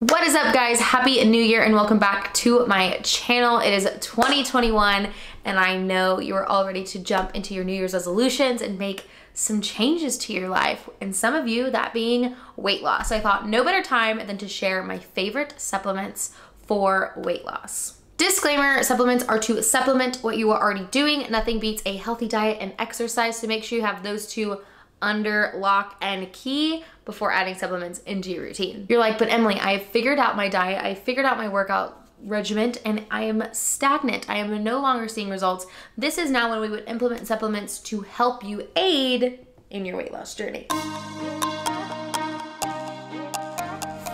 What is up, guys? Happy New Year and welcome back to my channel. It is 2021 and I know you are all ready to jump into your New Year's resolutions and make some changes to your life, and some of you that being weight loss. So I thought no better time than to share my favorite supplements for weight loss. Disclaimer, supplements are to supplement what you are already doing. Nothing beats a healthy diet and exercise, so make sure you have those two under lock and key before adding supplements into your routine. You're like, but Emily, I have figured out my diet, I figured out my workout regimen, and I am stagnant. I am no longer seeing results. This is now when we would implement supplements to help you aid in your weight loss journey.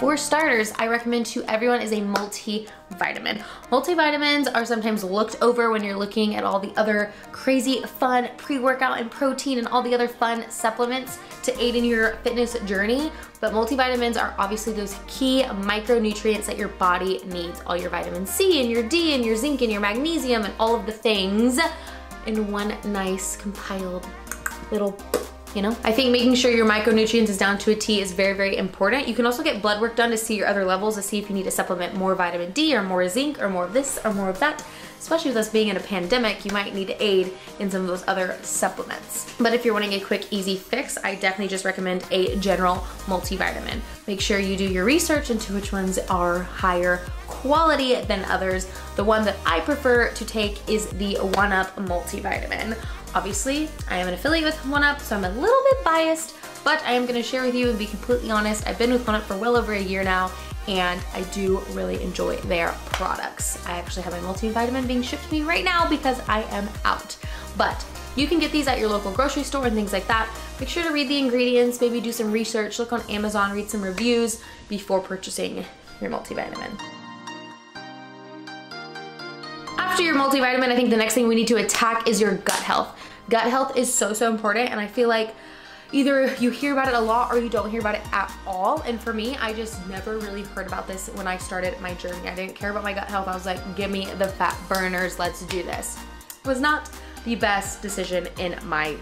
For starters, I recommend to everyone is a multivitamin. Multivitamins are sometimes looked over when you're looking at all the other crazy fun pre-workout and protein and all the other fun supplements to aid in your fitness journey, but multivitamins are obviously those key micronutrients that your body needs. All your vitamin C and your D and your zinc and your magnesium and all of the things in one nice compiled little, you know? I think making sure your micronutrients is down to a T is very, very important. You can also get blood work done to see your other levels, to see if you need to supplement more vitamin D or more zinc or more of this or more of that. Especially with us being in a pandemic, you might need to aid in some of those other supplements. But if you're wanting a quick, easy fix, I definitely just recommend a general multivitamin. Make sure you do your research into which ones are higher quality than others. The one that I prefer to take is the 1UP multivitamin. Obviously, I am an affiliate with 1UP, so I'm a little bit biased, but I am gonna share with you and be completely honest. I've been with 1UP for well over a year now, and I do really enjoy their products. I actually have my multivitamin being shipped to me right now because I am out. But you can get these at your local grocery store and things like that. Make sure to read the ingredients, maybe do some research, look on Amazon, read some reviews before purchasing your multivitamin. After your multivitamin, I think the next thing we need to attack is your gut health. Gut health is so, so important, and I feel like either you hear about it a lot or you don't hear about it at all. And for me, I just never really heard about this when I started my journey. I didn't care about my gut health. I was like, give me the fat burners, let's do this. It was not the best decision in my,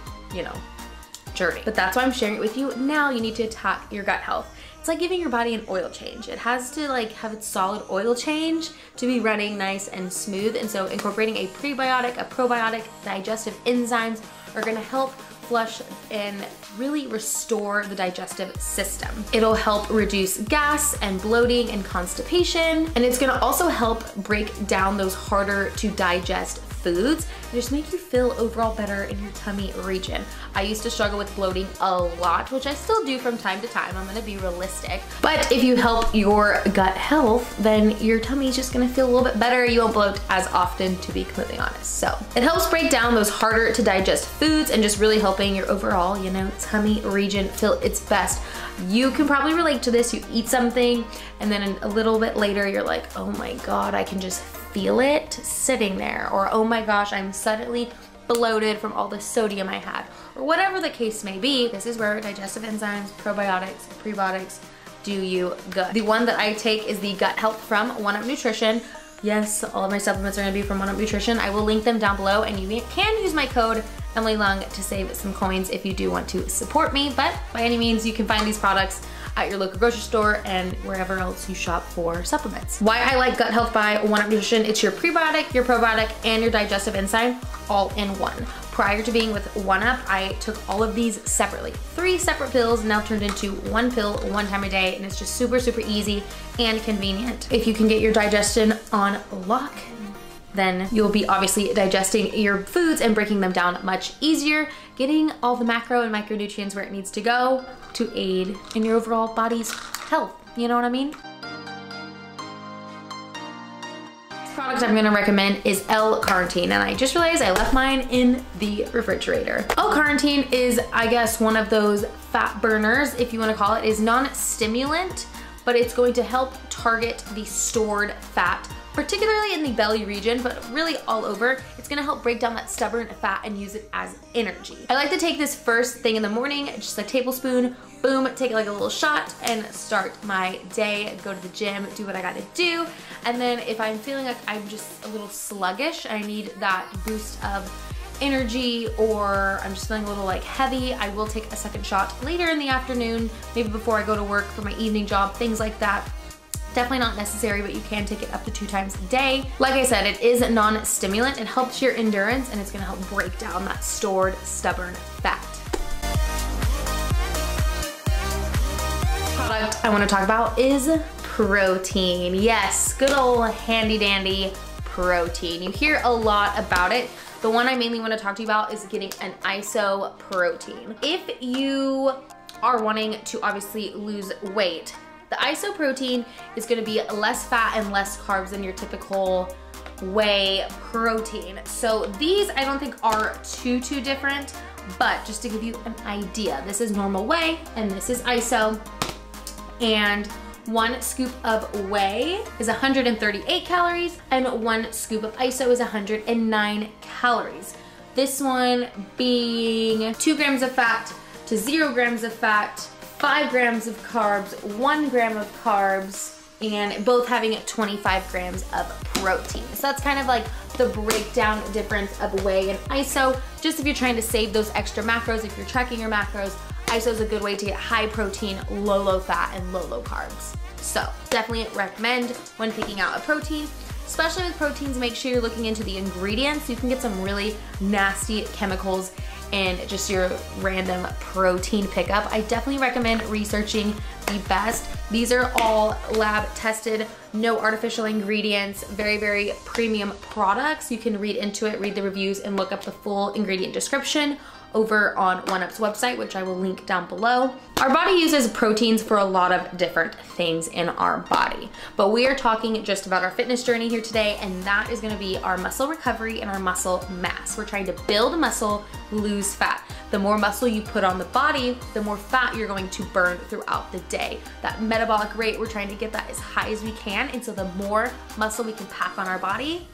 journey. But that's why I'm sharing it with you. Now you need to attack your gut health. It's like giving your body an oil change. It has to like have its solid oil change to be running nice and smooth. And so incorporating a prebiotic, a probiotic, digestive enzymes are gonna help flush and really restore the digestive system. It'll help reduce gas and bloating and constipation, and it's gonna also help break down those harder to digest foods and just make you feel overall better in your tummy region. I used to struggle with bloating a lot, which I still do from time to time. I'm gonna be realistic. But if you help your gut health, then your tummy's just gonna feel a little bit better. You won't bloat as often, to be completely honest. So it helps break down those harder to digest foods and just really helping your overall, tummy region feel its best. You can probably relate to this. You eat something and then a little bit later you're like, oh my God, I can just feel it sitting there, or oh my gosh, I'm suddenly bloated from all the sodium I had, or whatever the case may be. This is where digestive enzymes, probiotics, prebiotics do you good. The one that I take is the Gut Health from 1UP Nutrition. Yes, all of my supplements are gonna be from 1UP Nutrition. I will link them down below, and you can use my code Emily Lung to save some coins if you do want to support me, but by any means you can find these products at your local grocery store and wherever else you shop for supplements. Why I like Gut Health by 1UP Nutrition, it's your prebiotic, your probiotic, and your digestive enzyme all in one. Prior to being with 1UP, I took all of these separately. 3 separate pills now turned into one pill one time a day, and it's just super, super easy and convenient. If you can get your digestion on lock, then you'll be obviously digesting your foods and breaking them down much easier, getting all the macro and micronutrients where it needs to go to aid in your overall body's health. You know what I mean? Next product I'm gonna recommend is L-Carnitine, and I just realized I left mine in the refrigerator. L-Carnitine is, I guess, one of those fat burners, if you wanna call it. It's non-stimulant, but it's going to help target the stored fat, particularly in the belly region, but really all over. It's gonna help break down that stubborn fat and use it as energy. I like to take this first thing in the morning, just a tablespoon, boom, take like a little shot and start my day, go to the gym, do what I gotta do. And then if I'm feeling like I'm just a little sluggish, I need that boost of energy, or I'm just feeling a little like heavy, I will take a second shot later in the afternoon, maybe before I go to work for my evening job, things like that. Definitely not necessary, but you can take it up to 2 times a day. Like I said, it is non-stimulant. It helps your endurance and it's gonna help break down that stored, stubborn fat. Product I wanna talk about is protein. Yes, good old handy dandy protein. You hear a lot about it. The one I mainly wanna talk to you about is getting an ISO protein. If you are wanting to obviously lose weight, the ISO protein is gonna be less fat and less carbs than your typical whey protein. So these I don't think are too different, but just to give you an idea, this is normal whey and this is ISO. And 1 scoop of whey is 138 calories and 1 scoop of ISO is 109 calories. This one being 2 grams of fat to 0 grams of fat, 5 grams of carbs, 1 gram of carbs, and both having 25 grams of protein. So that's kind of like the breakdown difference of whey and ISO. Just if you're trying to save those extra macros, if you're tracking your macros, ISO is a good way to get high protein, low fat, and low carbs. So definitely recommend when picking out a protein. Especially with proteins, make sure you're looking into the ingredients. You can get some really nasty chemicals and just your random protein pickup. I definitely recommend researching the best. These are all lab tested, no artificial ingredients, very premium products. You can read into it, read the reviews, and look up the full ingredient description over on 1UP's website, which I will link down below. Our body uses proteins for a lot of different things in our body, but we are talking just about our fitness journey here today, and that is gonna be our muscle recovery and our muscle mass. We're trying to build muscle, lose fat. The more muscle you put on the body, the more fat you're going to burn throughout the day. That metabolic rate, we're trying to get that as high as we can, and so the more muscle we can pack on our body,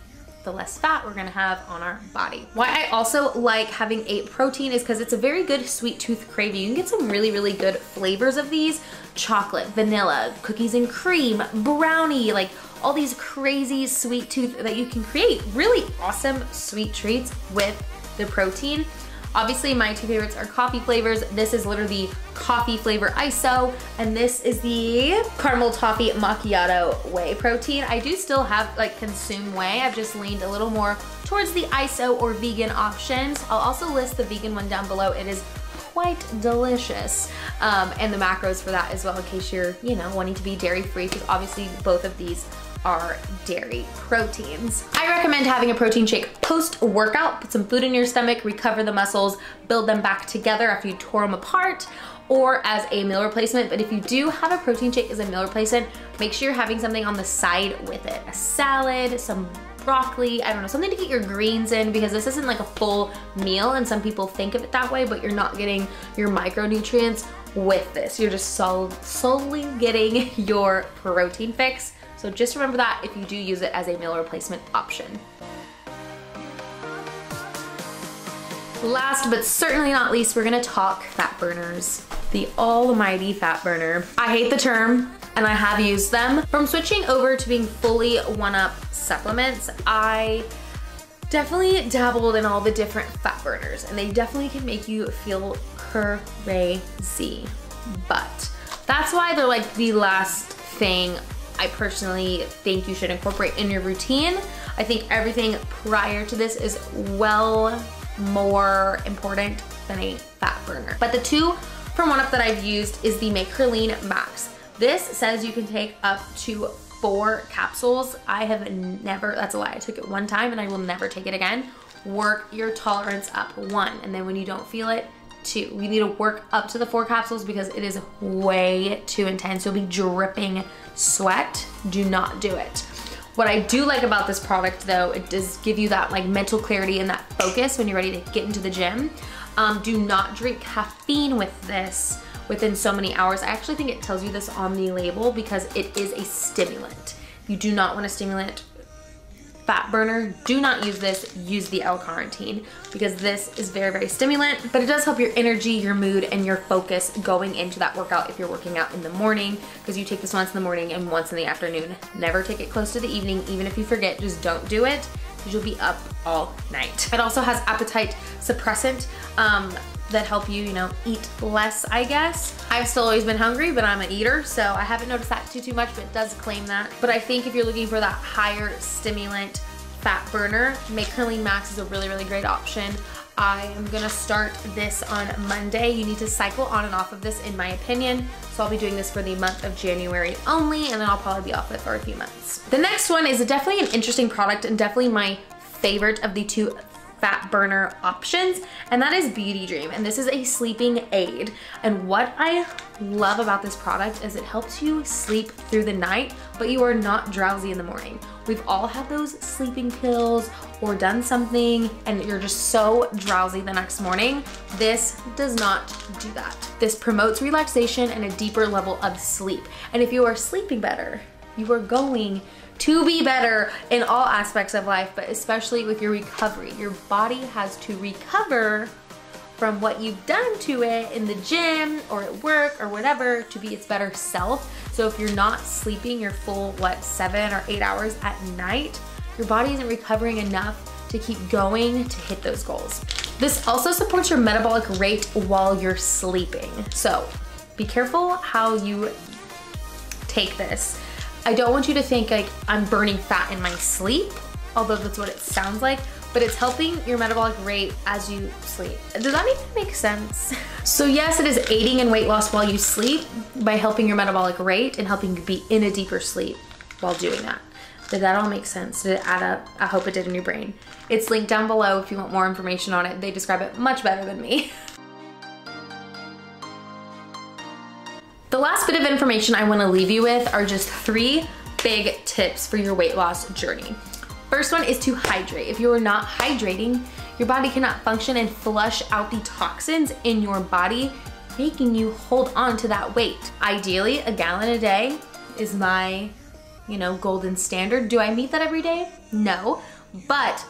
the less fat we're gonna have on our body. Why I also like having a protein is because it's a very good sweet tooth craving. You can get some really good flavors of these. Chocolate, vanilla, cookies and cream, brownie, like all these crazy sweet tooth that you can create. Really awesome sweet treats with the protein. Obviously my 2 favorites are coffee flavors. This is literally the coffee flavor ISO, and this is the caramel toffee macchiato whey protein. I do still have consume whey. I've just leaned a little more towards the ISO or vegan options. I'll also list the vegan one down below. It is quite delicious. And the macros for that as well in case you're, you know, wanting to be dairy free, because obviously both of these are dairy proteins. I recommend having a protein shake post-workout. Put some food in your stomach, recover the muscles, build them back together after you tore them apart, or as a meal replacement. But if you do have a protein shake as a meal replacement, make sure you're having something on the side with it. A salad, some broccoli, I don't know, something to get your greens in, because this isn't like a full meal, and some people think of it that way, but you're not getting your micronutrients with this. You're just solely getting your protein fix. So just remember that if you do use it as a meal replacement option. Last but certainly not least, we're gonna talk fat burners. The almighty fat burner. I hate the term, and I have used them. From switching over to being fully 1UP supplements, I definitely dabbled in all the different fat burners, and they definitely can make you feel crazy. But that's why they're like the last thing I personally think you should incorporate in your routine. I think everything prior to this is well more important than a fat burner. But the 2 from 1UP that I've used is the Make Her Lean Max. This says you can take up to 4 capsules. I have never, that's a lie, I took it 1 time and I will never take it again. Work your tolerance up 1, and then when you don't feel it, 2. We need to work up to the 4 capsules because it is way too intense. You'll be dripping sweat. Do not do it. What I do like about this product though, it does give you that like mental clarity and that focus when you're ready to get into the gym. Do not drink caffeine with this within so many hours. I actually think it tells you this on the label because it is a stimulant. You do not want to stimulate fat burner. Do not use this, use the L-Carnitine, because this is very stimulant, but it does help your energy, your mood, and your focus going into that workout if you're working out in the morning, because you take this once in the morning and once in the afternoon. Never take it close to the evening. Even if you forget, just don't do it, because you'll be up all night. It also has appetite suppressant that help you, you know, eat less, I guess. I've still always been hungry, but I'm an eater, so I haven't noticed that too much, but it does claim that. But I think if you're looking for that higher stimulant fat burner, Make Her Lean Max is a really, really great option. I am gonna start this on Monday. You need to cycle on and off of this, in my opinion. So I'll be doing this for the month of January only, and then I'll probably be off it for a few months. The next one is definitely an interesting product and definitely my favorite of the two fat burner options, and that is Beauty Dream, and this is a sleeping aid. And what I love about this product is it helps you sleep through the night, but you are not drowsy in the morning. We've all had those sleeping pills or done something and you're just so drowsy the next morning. This does not do that. This promotes relaxation and a deeper level of sleep. And if you are sleeping better, you are going to be better in all aspects of life, but especially with your recovery. Your body has to recover from what you've done to it in the gym or at work or whatever to be its better self. So if you're not sleeping your full, what, 7 or 8 hours at night, your body isn't recovering enough to keep going to hit those goals. This also supports your metabolic rate while you're sleeping. So be careful how you take this. I don't want you to think like I'm burning fat in my sleep, although that's what it sounds like, but it's helping your metabolic rate as you sleep. Does that even make sense? So yes, it is aiding in weight loss while you sleep by helping your metabolic rate and helping you be in a deeper sleep while doing that. Did that all make sense? Did it add up? I hope it did in your brain. It's linked down below if you want more information on it. They describe it much better than me. The last bit of information I want to leave you with are just 3 big tips for your weight loss journey. First one is to hydrate. If you are not hydrating, your body cannot function and flush out the toxins in your body, making you hold on to that weight. Ideally, a gallon a day is my, you know, golden standard. Do I meet that every day? No, but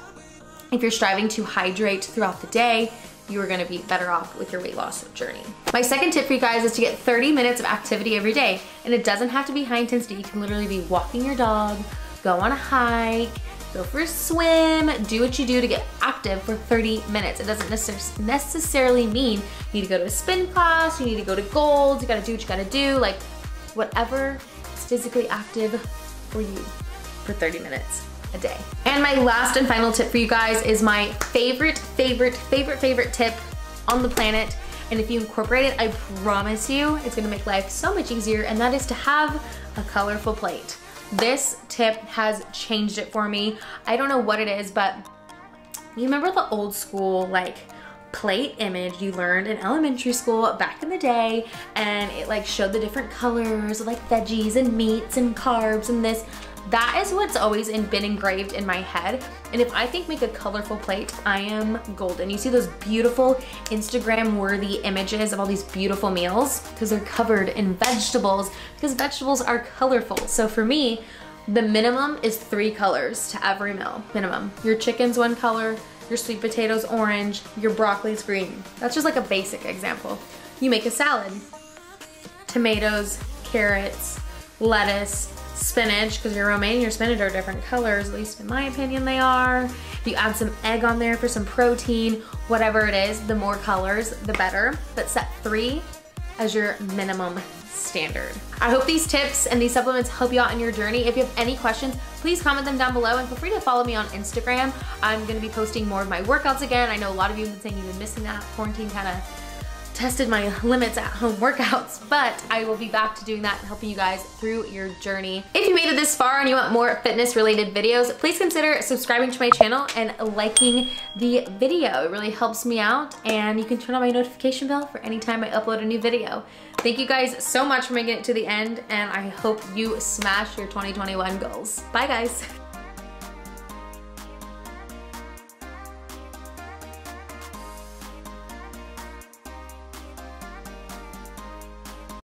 if you're striving to hydrate throughout the day, you are gonna be better off with your weight loss journey. My second tip for you guys is to get 30 minutes of activity every day, and it doesn't have to be high intensity. You can literally be walking your dog, go on a hike, go for a swim, do what you do to get active for 30 minutes. It doesn't necessarily mean you need to go to a spin class, you need to go to Gold, you gotta do what you gotta do, like whatever is physically active for you for 30 minutes a day. And my last and final tip for you guys is my favorite tip on the planet. And if you incorporate it, I promise you, it's gonna make life so much easier, and that is to have a colorful plate. This tip has changed it for me. I don't know what it is, but you remember the old school, like, plate image you learned in elementary school back in the day, and it like showed the different colors, like veggies and meats and carbs and this. That is what's always been engraved in my head. And if I think make a colorful plate, I am golden. You see those beautiful Instagram-worthy images of all these beautiful meals because they're covered in vegetables, because vegetables are colorful. So for me, the minimum is 3 colors to every meal, minimum. Your chicken's one color, your sweet potato's orange, your broccoli's green. That's just like a basic example. You make a salad, tomatoes, carrots, lettuce, spinach, because your romaine and your spinach are different colors, at least in my opinion they are. You add some egg on there for some protein, whatever it is, the more colors, the better. But set 3 as your minimum standard. I hope these tips and these supplements help you out on your journey. If you have any questions, please comment them down below, and feel free to follow me on Instagram. I'm gonna be posting more of my workouts again. I know a lot of you have been saying you've been missing that. Quarantine kind of tested my limits at home workouts, but I will be back to doing that and helping you guys through your journey. If you made it this far and you want more fitness related videos, please consider subscribing to my channel and liking the video. It really helps me out, and you can turn on my notification bell for any time I upload a new video. Thank you guys so much for making it to the end, and I hope you smash your 2021 goals. Bye guys.